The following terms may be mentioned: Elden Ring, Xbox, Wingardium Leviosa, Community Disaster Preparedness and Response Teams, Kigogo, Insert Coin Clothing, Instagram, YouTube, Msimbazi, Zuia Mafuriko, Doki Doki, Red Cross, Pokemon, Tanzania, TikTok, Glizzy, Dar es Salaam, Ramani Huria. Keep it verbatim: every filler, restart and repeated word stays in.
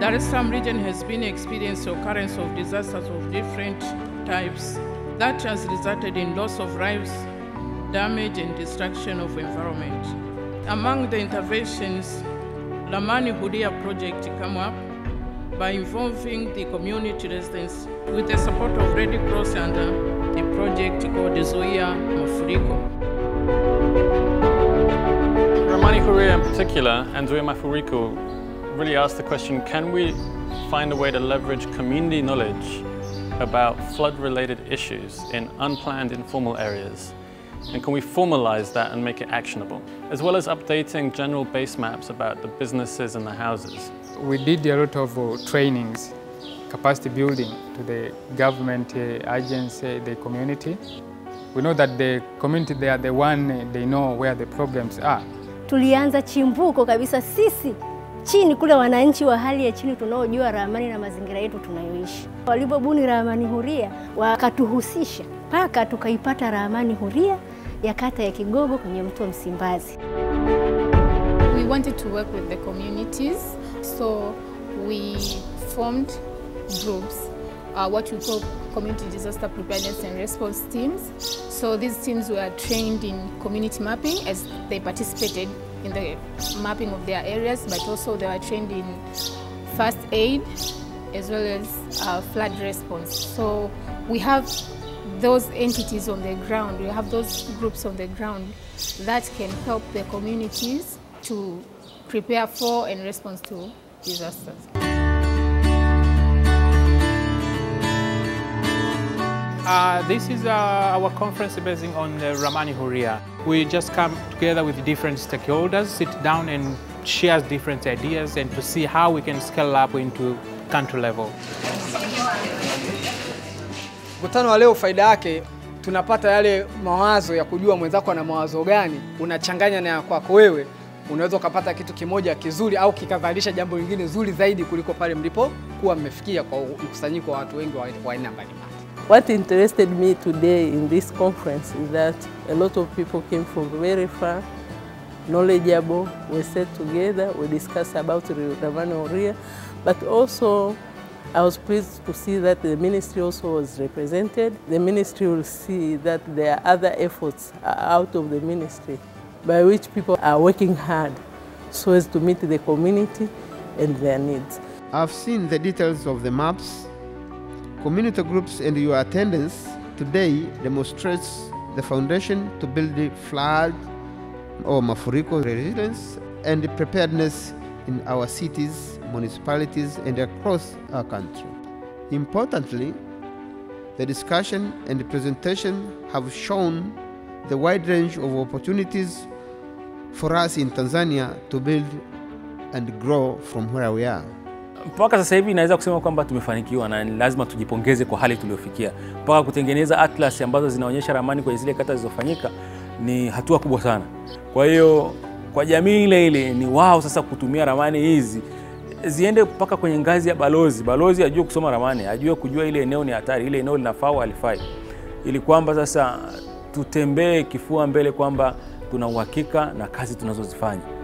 Dar es Salaam region has been experiencing occurrence of disasters of different types that has resulted in loss of lives, damage and destruction of environment. Among the interventions, Ramani Huria project come up by involving the community residents with the support of Red Cross and the project called Zuia Mafuriko. Ramani Huria in particular and Zuia Mafuriko really asked the question, can we find a way to leverage community knowledge about flood-related issues in unplanned informal areas? And can we formalize that and make it actionable? As well as updating general base maps about the businesses and the houses. We did a lot of uh, trainings, capacity building to the government uh, agency, the community. We know that the community, they are the one, they know where the problems are. Tulianza chimbuko kabisa sisi, chini kule wananchi wa hali ya chini tunaojua ramani na mazingira yetu tunayoishi. Walipobuni Ramani Huria, wakatuhusisha, mpaka tukaipata Ramani Huria ya kata ya Kigogo kwenye mto Msimbazi. We wanted to work with the communities, so we formed groups, uh, what we call Community Disaster Preparedness and Response Teams. So these teams were trained in community mapping as they participated in the mapping of their areas, but also they were trained in first aid as well as uh, flood response. So we have those entities on the ground, we have those groups on the ground that can help the communities to prepare for and respond to disasters. Uh, this is uh, our conference basing on uh, Ramani Huria. We just come together with different stakeholders, sit down and share different ideas and to see how we can scale up into country level. Mkutano wa leo faida yake tunapata yale mawazo ya kujua mwenzako ana mawazo gani, unachanganya na kwako wewe, unaweza kupata kitu kimoja kizuri au kikadhalisha jambo lingine zuri zaidi kuliko pale mlipo kuwa mmefikia kwa mkusanyiko wa watu wengi wa aina mbalimbali. What interested me today in this conference is that a lot of people came from very far, knowledgeable, we sat together, we discussed about Ramani Huria, but also I was pleased to see that the ministry also was represented. The ministry will see that there are other efforts out of the ministry by which people are working hard so as to meet the community and their needs. I've seen the details of the maps, community groups and your attendance today demonstrates the foundation to build the flood or mafuriko resilience and the preparedness in our cities, municipalities, and across our country. Importantly, the discussion and the presentation have shown the wide range of opportunities for us in Tanzania to build and grow from where we are. Mpaka sasa hivi naweza kusema kwamba tumefanikiwa na lazima tujipongeze kwa hali tuliyofikia. Mpaka kutengeneza atlas ambazo zinaonyesha ramani kwa zile kata zilizofanyika ni hatua kubwa sana. Kwa hiyo kwa jamii ile ile ni wao sasa kutumia ramani hizi ziende mpaka kwenye ngazi ya balozi. Balozi ajue kusoma ramani, ajue kujua ile eneo ni hatari, ile eneo linafaa au halifai. Ili kwamba sasa tutembee kifua mbele kwamba tuna uhakika na kazi tunazozifanya.